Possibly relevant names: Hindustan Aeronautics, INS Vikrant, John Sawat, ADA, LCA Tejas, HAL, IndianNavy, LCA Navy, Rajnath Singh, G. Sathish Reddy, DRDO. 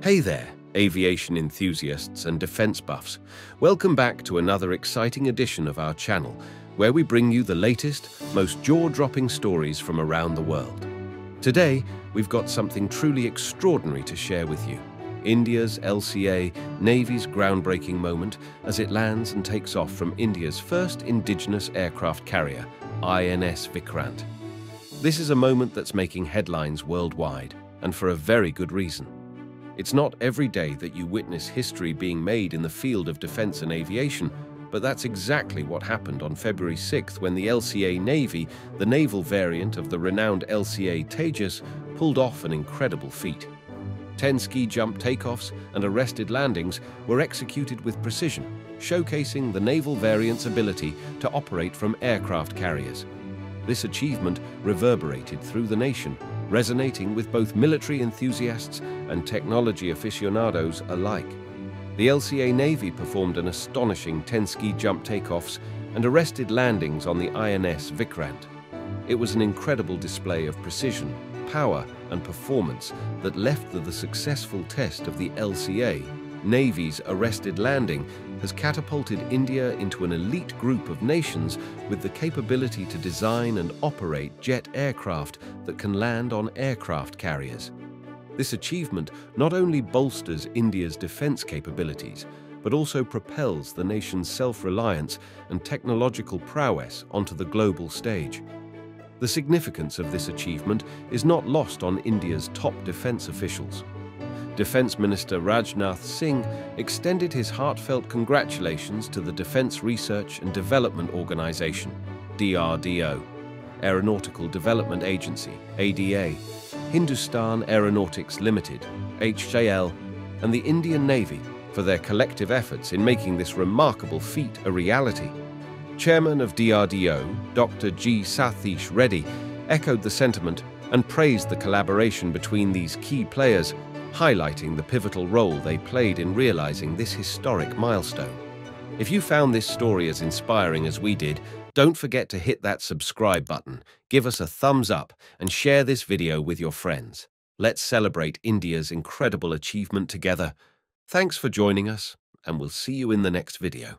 Hey there, aviation enthusiasts and defense buffs. Welcome back to another exciting edition of our channel, where we bring you the latest, most jaw-dropping stories from around the world. Today, we've got something truly extraordinary to share with you. India's LCA Navy's groundbreaking moment as it lands and takes off from India's first indigenous aircraft carrier, INS Vikrant. This is a moment that's making headlines worldwide, and for a very good reason. It's not every day that you witness history being made in the field of defense and aviation, but that's exactly what happened on February 6th when the LCA Navy, the naval variant of the renowned LCA Tejas, pulled off an incredible feat. 10 ski jump takeoffs and arrested landings were executed with precision, showcasing the naval variant's ability to operate from aircraft carriers. This achievement reverberated through the nation, resonating with both military enthusiasts and technology aficionados alike. The LCA Navy performed an astonishing 10 ski jump takeoffs and arrested landings on the INS Vikrant. It was an incredible display of precision, power, and performance that left the successful test of the LCA Navy's arrested landing has catapulted India into an elite group of nations with the capability to design and operate jet aircraft that can land on aircraft carriers. This achievement not only bolsters India's defense capabilities, but also propels the nation's self-reliance and technological prowess onto the global stage. The significance of this achievement is not lost on India's top defense officials. Defense Minister Rajnath Singh extended his heartfelt congratulations to the Defense Research and Development Organization, DRDO, Aeronautical Development Agency, ADA, Hindustan Aeronautics Limited, HAL, and the Indian Navy for their collective efforts in making this remarkable feat a reality. Chairman of DRDO, Dr. G. Sathish Reddy, echoed the sentiment and praised the collaboration between these key players, highlighting the pivotal role they played in realizing this historic milestone. If you found this story as inspiring as we did, don't forget to hit that subscribe button, give us a thumbs up, and share this video with your friends. Let's celebrate India's incredible achievement together. Thanks for joining us, and we'll see you in the next video.